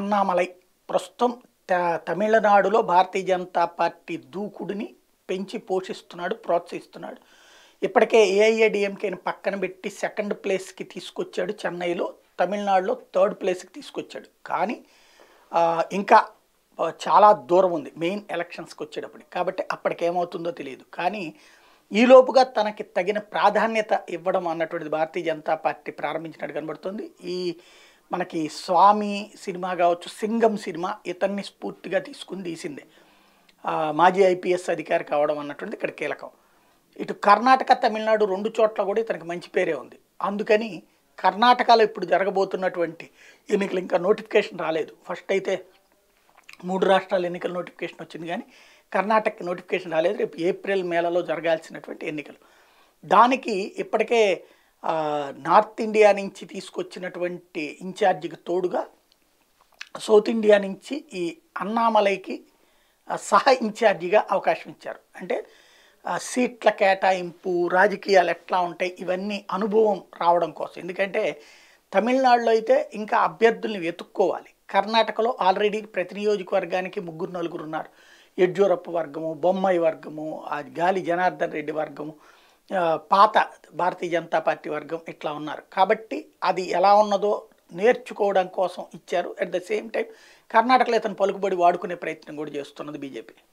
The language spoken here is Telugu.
Annamalai ప్రస్తుతం తమిళనాడులో భారతీయ జనతా పార్టీ దూకుడుని పెంచి పోషిస్తున్నాడు ప్రోత్సహిస్తున్నాడు ఇప్పటికే ఏఐఏడీఎంకే ని పక్కన పెట్టి సెకండ్ ప్లేస్ కి తీసుకొచ్చాడు చెన్నైలో తమిళనాడులో థర్డ్ ప్లేస్ కి తీసుకొచ్చాడు కానీ ఇంకా చాలా దూరం ఉంది మెయిన్ ఎలక్షన్స్ కి వచ్చేటప్పుడు కాబట్టి అప్పటికి ఏమవుతుందో తెలియదు కానీ ఈ లోపుగా తనకి తగిన ప్రాధాన్యత ఇవ్వడం అన్నటువంటిది భారతీయ జనతా పార్టీ ప్రారంభించినట్టు కనబడుతుంది ఈ మనకి స్వామి సినిమా గావచ్చు సింగం సినిమా ఇతన్ని స్ఫూర్తిగా తీసుకుని తీసింది మాజీ ఐపీఎస్ అధికారి కావడం అన్నటువంటి ఇక్కడ కీలకం ఇటు కర్ణాటక తమిళనాడు రెండు చోట్ల కూడా ఇతనికి మంచి పేరే ఉంది అందుకని కర్ణాటకలో ఇప్పుడు జరగబోతున్నటువంటి ఎన్నికలు ఇంకా నోటిఫికేషన్ రాలేదు ఫస్ట్ అయితే మూడు రాష్ట్రాల ఎన్నికల నోటిఫికేషన్ వచ్చింది కానీ కర్ణాటక నోటిఫికేషన్ రాలేదు రేపు ఏప్రిల్ మేలలో జరగాల్సినటువంటి ఎన్నికలు దానికి ఇప్పటికే నార్త్ ఇండియా నుంచి తీసుకొచ్చినటువంటి ఇన్ఛార్జికి తోడుగా సౌత్ ఇండియా నుంచి ఈ అన్నామలైకి సహా ఇన్ఛార్జిగా అవకాశం ఇచ్చారు అంటే సీట్ల కేటాయింపు రాజకీయాలు ఎట్లా ఉంటాయి ఇవన్నీ అనుభవం రావడం కోసం ఎందుకంటే తమిళనాడులో అయితే ఇంకా అభ్యర్థుల్ని వెతుక్కోవాలి కర్ణాటకలో ఆల్రెడీ ప్రతి నియోజకవర్గానికి ముగ్గురు నలుగురు ఉన్నారు యడ్యూరప్ప వర్గము బొమ్మాయి వర్గము గాలి జనార్దన్ రెడ్డి వర్గము పాత భారతీయ జనతా పార్టీ వర్గం ఇట్లా ఉన్నారు కాబట్టి అది ఎలా ఉన్నదో నేర్చుకోవడం కోసం ఇచ్చారు అట్ ద సేమ్ టైం కర్ణాటకలో ఇతను పలుకుబడి వాడుకునే ప్రయత్నం కూడా చేస్తున్నది బీజేపీ